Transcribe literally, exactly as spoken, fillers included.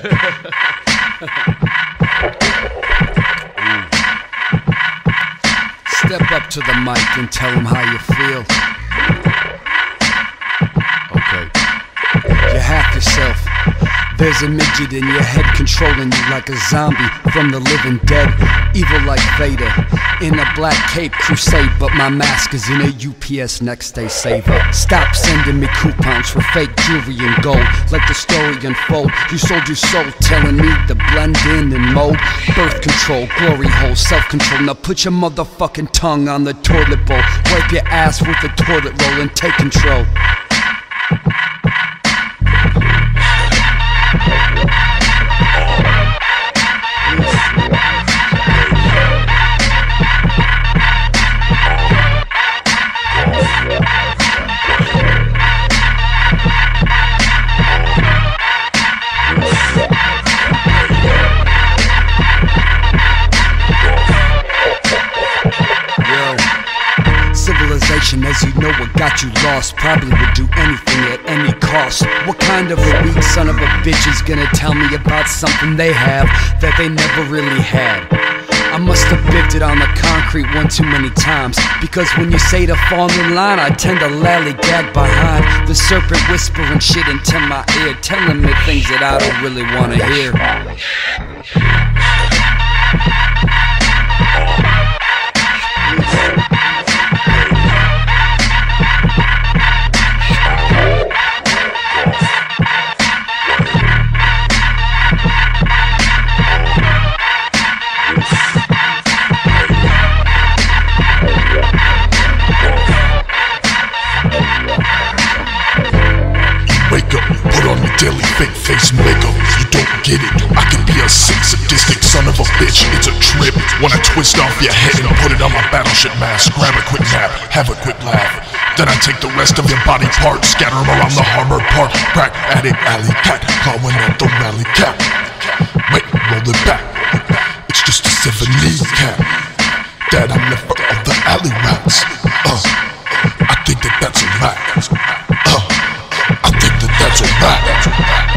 Step up to the mic and tell them how you feel. Okay. You hack yourself. There's a midget in your head controlling you like a zombie from the living dead. Evil like Vader in a black cape crusade, but my mask is in a U P S next day saver. Stop sending me coupons for fake jewelry and gold. Let the story unfold. You sold your soul, telling me to blend in and mold. Birth control, glory hole, self-control. Now put your motherfucking tongue on the toilet bowl. Wipe your ass with the toilet roll and take control. As you know, what got you lost probably would do anything at any cost. What kind of a weak son of a bitch is gonna tell me about something they have that they never really had? I must have biffed it on the concrete one too many times, because when you say to fall in line, I tend to lallygag behind the serpent whispering shit into my ear, telling me things that I don't really want to hear. Fake face makeup, you don't get it. I can be a sick, sadistic son of a bitch. It's a trip when I twist off your head and put it on my battleship mask. Grab a quick nap, have a quick laugh. Then I take the rest of your body parts, scatter them around the harbor park. Crack addict alley cat, clawing at the rally cap. Wait, roll it back. It's just a seven-knee cap that I'm left for all the alley rats. Uh, I think that that's a rat. Uh, I think that that's a rat.